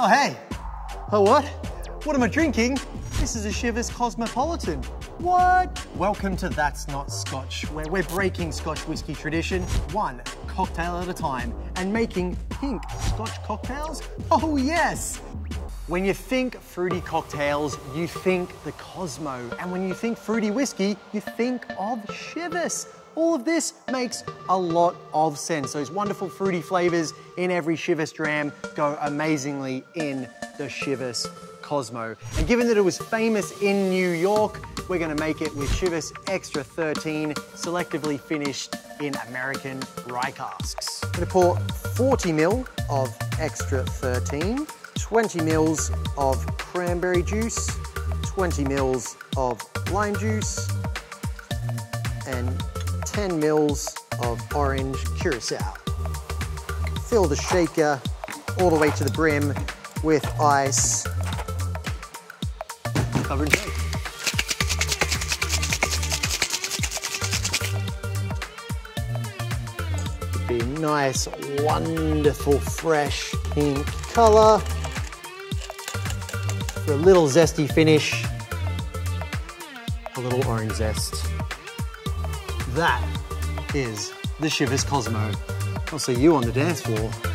Oh, hey. Oh, what? What am I drinking? This is a Chivas Cosmopolitan. What? Welcome to That's Not Scotch, where we're breaking Scotch whiskey tradition, one cocktail at a time, and making pink Scotch cocktails? Oh, yes. When you think fruity cocktails, you think the Cosmo. And when you think fruity whiskey, you think of Chivas. All of this makes a lot of sense. Those wonderful fruity flavors in every Chivas dram go amazingly in the Chivas Cosmo. And given that it was famous in New York, we're gonna make it with Chivas Extra 13, selectively finished in American rye casks. I'm gonna pour 40 mil of Extra 13. 20 mils of cranberry juice, 20 mils of lime juice, and 10 mils of orange curaçao. Fill the shaker all the way to the brim with ice. Cover and shake. Be nice, wonderful, fresh pink color. For a little zesty finish, a little orange zest. That is the Chivas Cosmo. I'll see you on the dance floor.